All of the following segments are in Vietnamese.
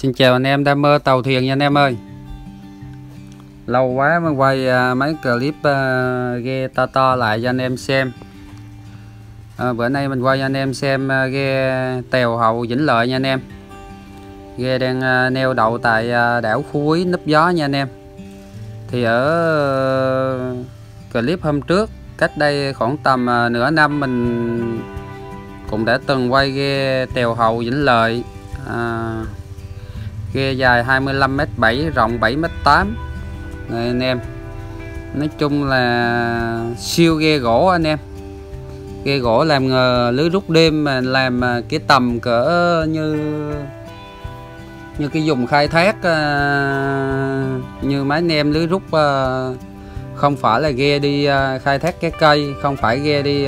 Xin chào anh em đam mê tàu thuyền nha anh em ơi. Lâu quá mới quay mấy clip ghe to to lại cho anh em xem. Bữa nay mình quay cho anh em xem ghe Tèo Hậu Vĩnh Lợi nha anh em. Ghe đang neo đậu tại đảo Phú Quý núp gió nha anh em. Thì ở clip hôm trước, cách đây khoảng tầm nửa năm, mình cũng đã từng quay ghe Tèo Hậu Vĩnh Lợi. Ghe dài 25m7, rộng 7m8 này anh em. Nói chung là siêu ghe gỗ anh em. Ghe gỗ làm lưới rút đêm, mà làm cái tầm cỡ như cái vùng khai thác như mấy anh em lưới rút, không phải là ghe đi khai thác cái cây, không phải ghe đi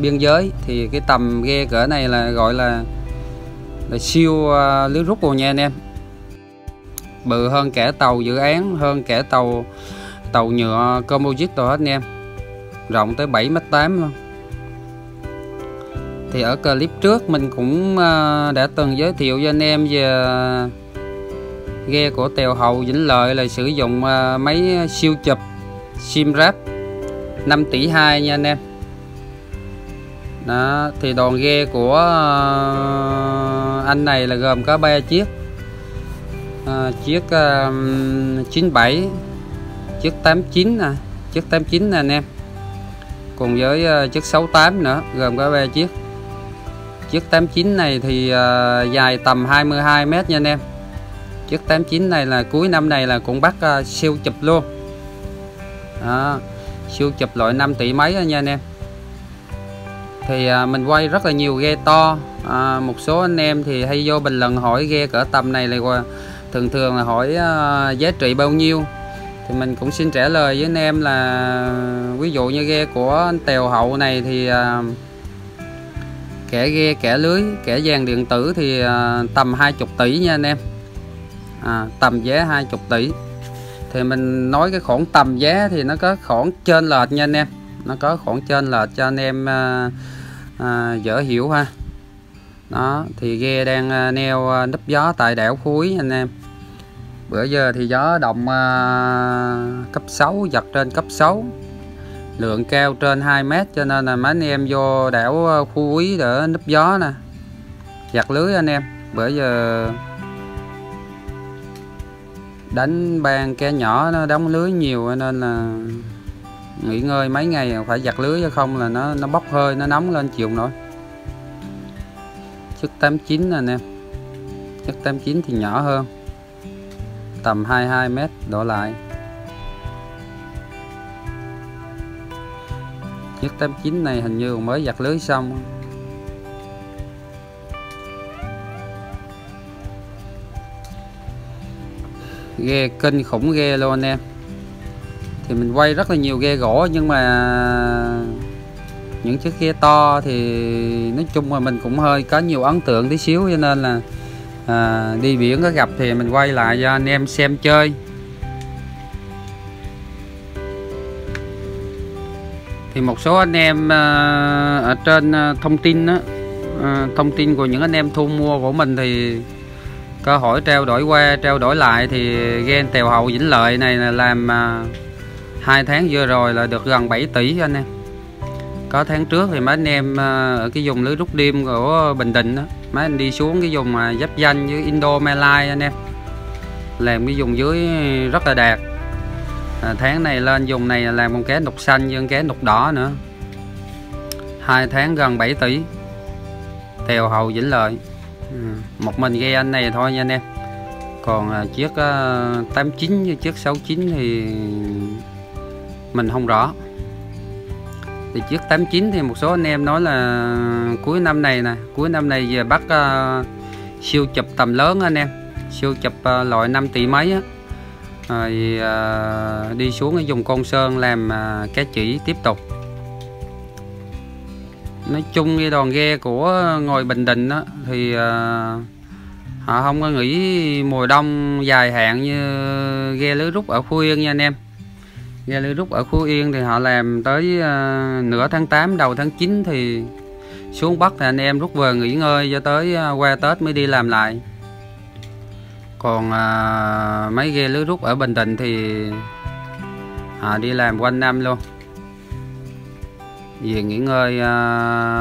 biên giới, thì cái tầm ghe cỡ này là gọi là siêu lưới rút rồi nha anh em. Bự hơn cả tàu dự án, hơn cả tàu nhựa composite rồi hết anh em. Rộng tới 7m8 luôn. Thì ở clip trước mình cũng đã từng giới thiệu cho anh em về ghe của Tèo Hậu Vĩnh Lợi là sử dụng máy siêu chụp sim ráp 5,2 tỷ nha anh em. Đó, thì đoàn ghe của anh này là gồm có 3 chiếc. Chiếc 97, chiếc 89 nè, anh em, cùng với chiếc 68 nữa, gồm có 3 chiếc. Chiếc 89 này thì dài tầm 22m nha anh em. Chiếc 89 này là cuối năm này là cũng bắt siêu chụp luôn. Đó, siêu chụp loại 5 tỷ mấy đó nha anh em. Thì mình quay rất là nhiều ghe to. Một số anh em thì hay vô bình luận hỏi ghe cỡ tầm này là thường là hỏi giá trị bao nhiêu, thì mình cũng xin trả lời với anh em là ví dụ như ghe của anh Tèo Hậu này thì kẻ ghe, kẻ lưới, kẻ dàn điện tử thì tầm 20 tỷ nha anh em. Tầm giá 20 tỷ thì mình nói cái khoảng tầm giá thì nó có khoảng chênh lệch nha anh em, nó có khoảng chênh lệch cho anh em dễ hiểu ha. Đó, thì ghe đang neo núp gió tại đảo Phú Quý anh em. Bữa giờ thì gió động cấp 6, giật trên cấp 6, lượng cao trên 2m, cho nên là mấy anh em vô đảo Phú Quý để núp gió nè, giặt lưới anh em. Bữa giờ đánh ban cá nhỏ nó đóng lưới nhiều, nên là nghỉ ngơi mấy ngày phải giặt lưới, chứ không là nó bốc hơi, nó nóng lên chịu nổi. Chiếc 89 anh em, chiếc 89 thì nhỏ hơn, tầm 22m đổ lại. Chiếc 89 này hình như mới giặt lưới xong. Ghe kinh khủng ghe luôn anh em. Thì mình quay rất là nhiều ghe gỗ, nhưng mà những chiếc ghe to thì nói chung là mình cũng hơi có nhiều ấn tượng tí xíu, cho nên là đi biển có gặp thì mình quay lại cho anh em xem chơi. Thì một số anh em ở trên thông tin của những anh em thu mua của mình thì có hỏi trao đổi qua trao đổi lại, thì ghe Tèo Hậu Vĩnh Lợi này là làm 2 tháng vừa rồi là được gần 7 tỷ anh em. Có tháng trước thì mấy anh em ở cái vùng lưới rút đêm của Bình Định đó, mấy anh đi xuống cái vùng mà giáp danh với Indo-Malay anh em, làm cái vùng dưới rất là đạt. Tháng này lên vùng này làm con cá nục xanh với cá nục đỏ nữa. 2 tháng gần 7 tỷ Tèo Hậu Vĩnh Lợi. Một mình ghe anh này thôi nha anh em. Còn chiếc 89 với chiếc 69 thì mình không rõ. Thì chiếc 89 thì một số anh em nói là cuối năm này nè, cuối năm này về bắt siêu chụp tầm lớn anh em, siêu chụp loại 5 tỷ mấy á. Rồi đi xuống cái vùng Côn Sơn làm cá chỉ tiếp tục. Nói chung cái đoàn ghe của ngồi Bình Định á, thì họ không có nghĩ mùa đông dài hạn như ghe lưới rút ở Phú Yên nha anh em. Ghe lưới rút ở Phú Yên thì họ làm tới nửa tháng 8 đầu tháng 9 thì xuống Bắc, thì anh em rút về nghỉ ngơi cho tới qua Tết mới đi làm lại. Còn mấy ghe lưới rút ở Bình Định thì đi làm quanh năm luôn. Về nghỉ ngơi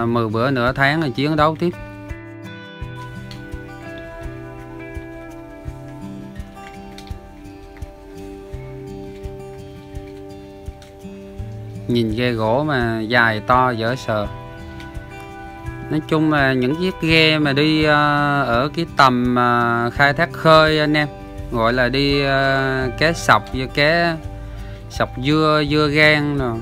10 bữa nửa tháng rồi chiến đấu tiếp. Nhìn ghe gỗ mà dài to dở sợ. Nói chung là những chiếc ghe mà đi ở cái tầm khai thác khơi anh em, gọi là đi cá sọc với cá sọc dưa, dưa gan rồi.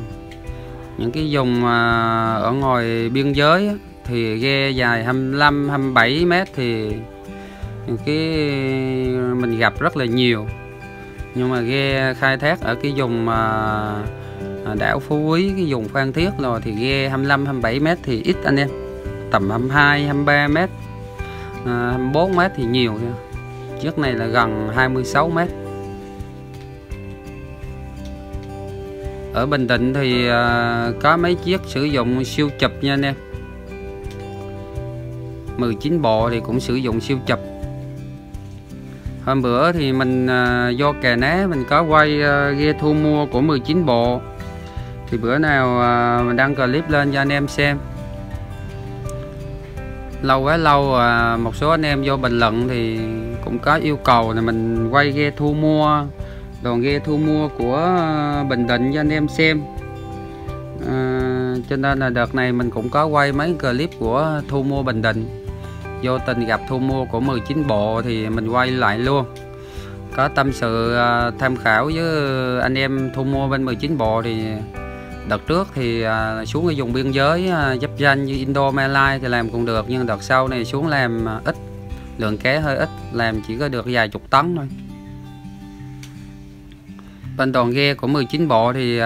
Những cái vùng ở ngoài biên giới thì ghe dài 25, 27 mét thì cái mình gặp rất là nhiều. Nhưng mà ghe khai thác ở cái vùng đảo Phú Quý, cái vùng Phan Thiết rồi thì ghe 25, 27 mét thì ít anh em. Tầm 22, 23 mét, 24 mét thì nhiều. Chiếc này là gần 26 mét. Ở Bình Định thì có mấy chiếc sử dụng siêu chụp nha anh em. 19 bộ thì cũng sử dụng siêu chụp. Hôm bữa thì mình do Kè Ná mình có quay ghe thu mua của 19 bộ. Thì bữa nào mình đăng clip lên cho anh em xem. Lâu quá lâu một số anh em vô bình luận thì cũng có yêu cầu là mình quay ghe thu mua, đoàn ghe thu mua của Bình Định cho anh em xem. Cho nên là đợt này mình cũng có quay mấy clip của thu mua Bình Định. Vô tình gặp thu mua của 19 bộ thì mình quay lại luôn. Có tâm sự tham khảo với anh em thu mua bên 19 bộ thì đợt trước thì xuống cái vùng biên giới giáp ranh như Indo-Malay thì làm cũng được, nhưng đợt sau này xuống làm ít, lượng cá hơi ít, làm chỉ có được vài chục tấn thôi. Bên đoàn ghe của 19 bộ thì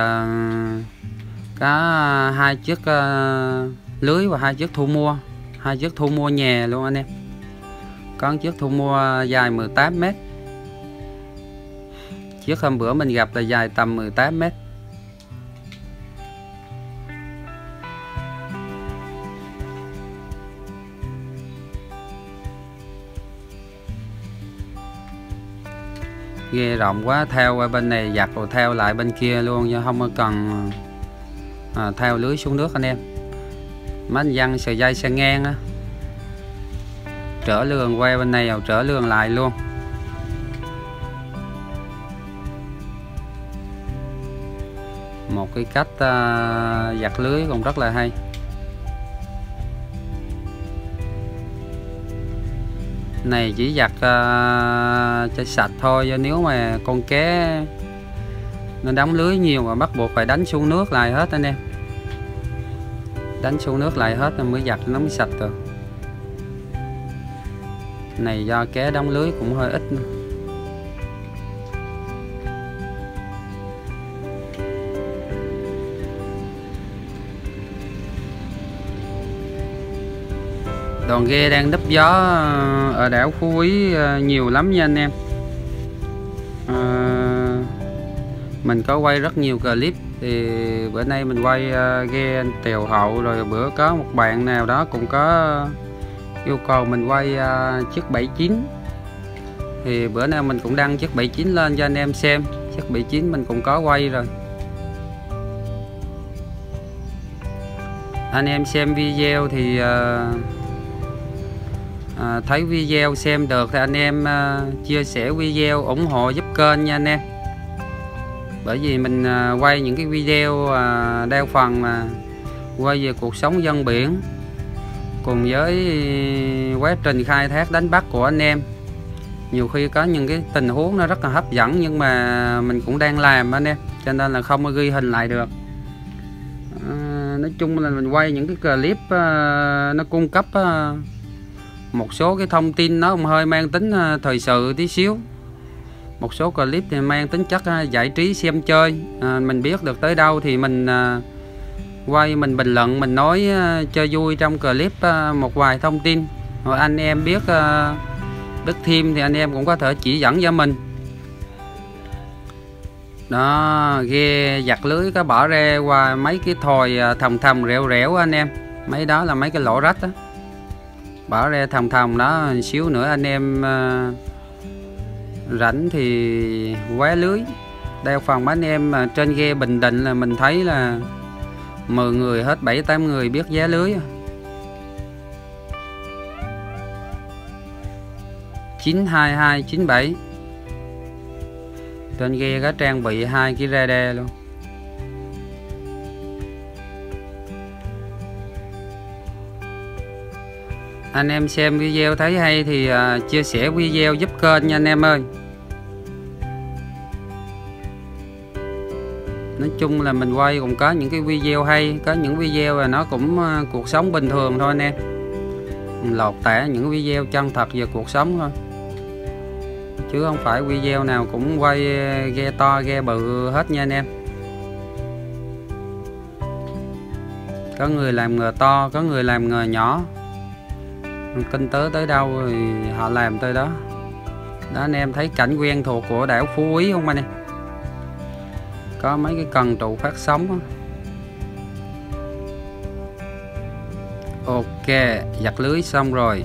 có hai chiếc lưới và hai chiếc thu mua, nhà luôn anh em. Có chiếc thu mua dài 18 mét. Chiếc hôm bữa mình gặp là dài tầm 18 mét. Ghe rộng quá, theo qua bên này giặt rồi theo lại bên kia luôn, chứ không cần theo lưới xuống nước anh em. Mấy anh văng sợi dây sang ngang á, trở lường qua bên này rồi trở lường lại luôn. Một cái cách giặt lưới cũng rất là hay. Này chỉ giặt cho sạch thôi, do nếu mà con cá nó đóng lưới nhiều mà bắt buộc phải đánh xuống nước lại hết anh em. Đánh xuống nước lại hết rồi mới giặt nó mới sạch được. Này do cá đóng lưới cũng hơi ít nữa. Đoàn ghe đang đắp gió ở đảo Phú Quý nhiều lắm nha anh em. Mình có quay rất nhiều clip. Thì bữa nay mình quay ghe Tèo Hậu. Rồi bữa có một bạn nào đó cũng có yêu cầu mình quay chiếc 79. Thì bữa nay mình cũng đăng chiếc 79 lên cho anh em xem. Chiếc 79 mình cũng có quay rồi. Anh em xem video thì thấy video xem được thì anh em chia sẻ video ủng hộ giúp kênh nha anh em. Bởi vì mình quay những cái video đa phần mà quay về cuộc sống dân biển cùng với quá trình khai thác đánh bắt của anh em. Nhiều khi có những cái tình huống nó rất là hấp dẫn nhưng mà mình cũng đang làm anh em, cho nên là không có ghi hình lại được. Nói chung là mình quay những cái clip nó cung cấp một số cái thông tin nó cũng hơi mang tính thời sự tí xíu. Một số clip thì mang tính chất giải trí xem chơi. Mình biết được tới đâu thì mình quay, mình bình luận, mình nói cho vui trong clip một vài thông tin. Rồi anh em biết thêm thì anh em cũng có thể chỉ dẫn cho mình. Đó, ghe giặt lưới có bỏ ra qua mấy cái thòi thầm rẻo rẻo anh em. Mấy đó là mấy cái lỗ rách đó. Bỏ ra thòng đó xíu nữa anh em rảnh thì quá lưới. Đa phần mấy anh em trên ghe Bình Định là mình thấy là 10 người hết 7-8 người biết giá lưới. 92297. Trên ghe có trang bị 2 cái radar luôn. Anh em xem video thấy hay thì chia sẻ video giúp kênh nha anh em ơi. Nói chung là mình quay cũng có những cái video hay, có những video là nó cũng cuộc sống bình thường thôi anh em. Mình lột tả những video chân thật về cuộc sống thôi, chứ không phải video nào cũng quay ghe to ghe bự hết nha anh em. Có người làm nghề to, có người làm nghề nhỏ, kinh tế tới đâu thì họ làm tới đó. Đó anh em thấy cảnh quen thuộc của đảo Phú Quý không anh em? Có mấy cái cần trụ phát sóng đó. Ok, giặt lưới xong rồi.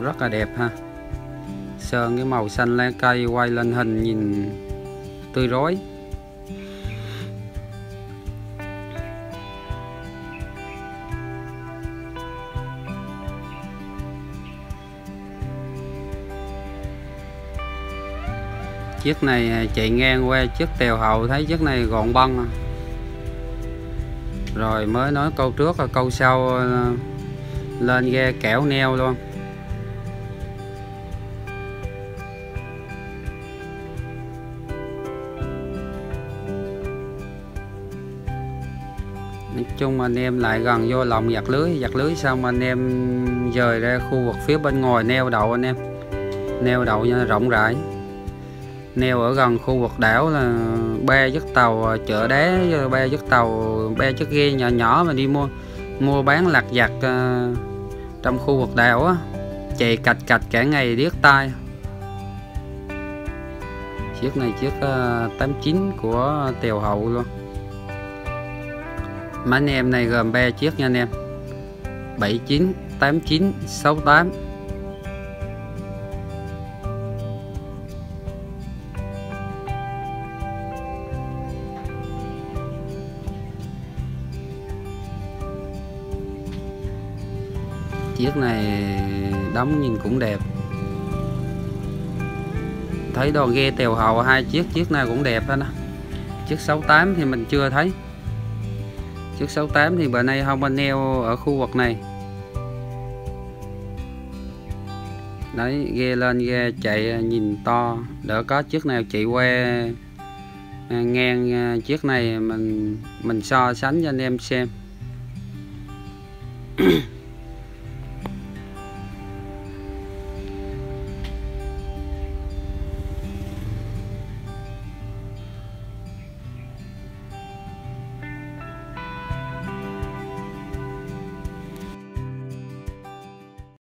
Rất là đẹp ha, sơn cái màu xanh lá cây quay lên hình nhìn tươi rói. Chiếc này chạy ngang qua chiếc Tèo Hậu, thấy chiếc này gọn băng à. Rồi mới nói câu trước là câu sau lên ghe kẻo neo luôn. Nói chung anh em lại gần vô lòng giặt lưới xong anh em dời ra khu vực phía bên ngoài neo đậu anh em. Neo đậu cho rộng rãi. Neo ở gần khu vực đảo là 3 chiếc tàu chợ đá, 3 chiếc tàu, 3 chiếc ghe nhỏ nhỏ mà đi mua bán lặt vặt trong khu vực đảo á. Chạy cạch cạch cả ngày điếc tai. Chiếc này chiếc 89 của Tèo Hậu luôn. Máy anh em này gồm 3 chiếc nha anh em, 79, 89, 68. Chiếc này đóng nhìn cũng đẹp. Thấy đò ghe Tèo Hậu 2 chiếc, chiếc này cũng đẹp đó nè. Chiếc 68 thì mình chưa thấy. Chiếc 68 thì bữa nay không anh neo ở khu vực này. Đấy, ghe lên ghe chạy nhìn to. Đỡ có chiếc nào chạy qua ngang chiếc này mình so sánh cho anh em xem.